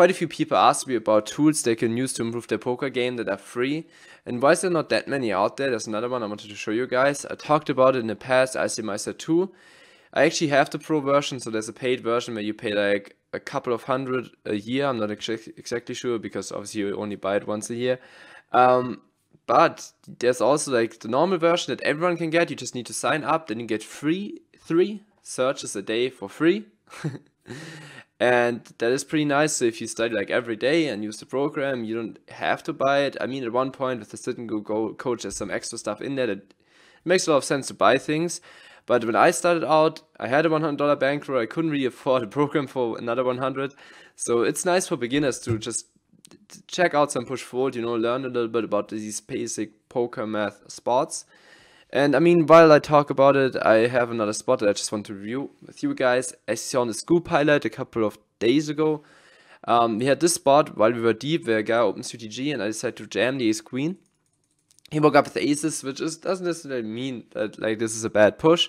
Quite a few people asked me about tools they can use to improve their poker game that are free, and whilst there are not that many out there, there's another one I wanted to show you guys. I talked about it in the past, ICMizer 2. I actually have the pro version, so there's a paid version where you pay like a couple of hundred a year. I'm not exactly sure because obviously you only buy it once a year. But there's also like the normal version that everyone can get. You just need to sign up, then you get three searches a day for free. And that is pretty nice. So if you study like every day and use the program, you don't have to buy it. I mean, at one point with the Sit and Go coach, there's some extra stuff in there that makes a lot of sense to buy things. But when I started out, I had a $100 bankroll. I couldn't really afford a program for another $100. So it's nice for beginners to just check out some push forward, you know, learn a little bit about these basic poker math spots. And I mean, while I talk about it, I have another spot that I just want to review with you guys. As you saw on the SCOOP highlight a couple of days ago, we had this spot while we were deep where a guy opens UTG and I decided to jam the ace queen. He woke up with aces, which doesn't necessarily mean that like this is a bad push.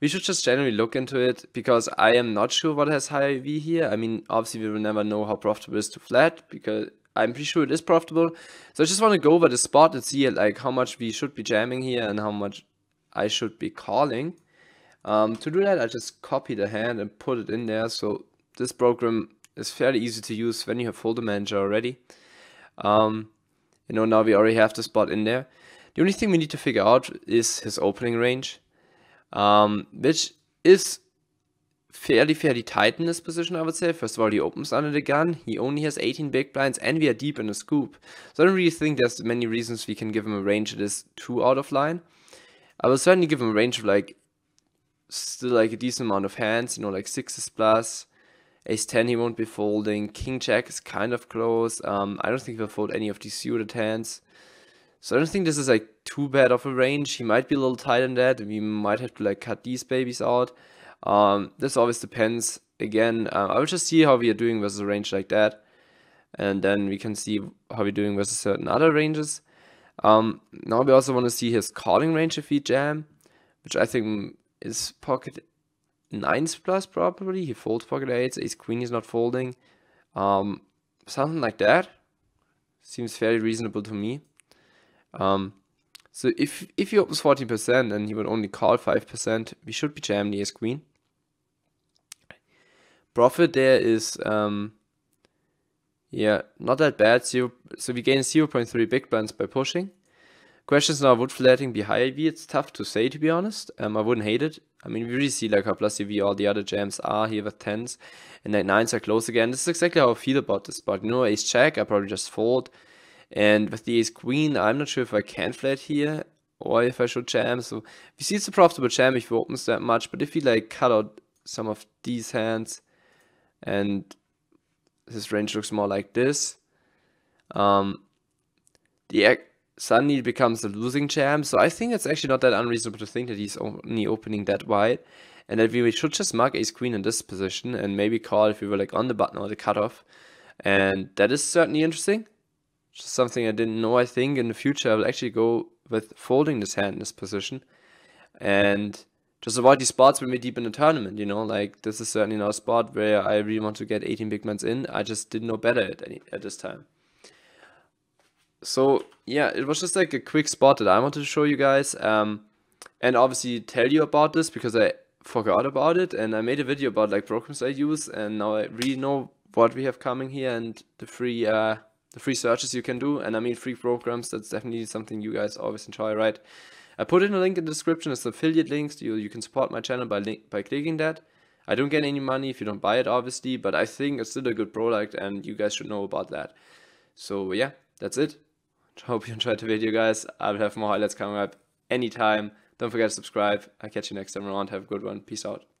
We should just generally look into it because I am not sure what has high EV here. I mean, obviously we will never know how profitable it is to flat because I'm pretty sure it is profitable. So I just want to go over the spot and see like how much we should be jamming here and how much I should be calling. To do that, I just copy the hand and put it in there. So this program is fairly easy to use when you have folder manager already. You know, now we already have the spot in there. The only thing we need to figure out is his opening range, which is fairly tight in this position, I would say. First of all, he opens under the gun. He only has 18 big blinds, and we are deep in the scoop. So I don't really think there's many reasons we can give him a range that is too out of line. I will certainly give him a range of like still like a decent amount of hands, you know, like sixes plus, ace-10 he won't be folding, king-jack is kind of close. I don't think he'll fold any of these suited hands. So I don't think this is like too bad of a range. He might be a little tight in that. We might have to like cut these babies out. This always depends. Again, I will just see how we are doing versus a range like that, and then we can see how we're doing versus certain other ranges. Now we also want to see his calling range if we jam, which I think is pocket 9s plus probably. He folds pocket 8s, ace queen is not folding. Something like that seems fairly reasonable to me. So if he opens 14% and he would only call 5%, we should be jamming the ace queen. Profit there is yeah, not that bad. So we gain 0.3 big blinds by pushing. Questions now, would flatting be high EV? It's tough to say, to be honest. I wouldn't hate it. I mean, we really see like how plus EV all the other jams are here with 10s, and like 9s are close again. This is exactly how I feel about this spot. You know, ace check, I probably just fold. And with the ace queen, I'm not sure if I can flat here or if I should jam. So we see it's a profitable jam if we open that much, but if we like cut out some of these hands and his range looks more like this, the suddenly becomes a losing jam. So I think it's actually not that unreasonable to think that he's only opening that wide and that we should just mark ace queen in this position and maybe call if we were like on the button or the cutoff. And that is certainly interesting. Just something I didn't know. I think in the future I will actually go with folding this hand in this position and just avoid these spots when we're deep in the tournament, you know, like this is certainly not a spot where I really want to get 18 big blinds in. I just didn't know better at this time. So yeah, it was just like a quick spot that I wanted to show you guys, and obviously tell you about this because I forgot about it and I made a video about like programs I use, and now I really know what we have coming here and the free searches you can do, and I mean free programs. That's definitely something you guys always enjoy, right? I put in a link in the description. It's affiliate links. You can support my channel by clicking that. I don't get any money if you don't buy it, obviously, but I think it's still a good product and you guys should know about that. So yeah, that's it. I hope you enjoyed the video, guys. I will have more highlights coming up anytime. Don't forget to subscribe. I'll catch you next time around. Have a good one. Peace out.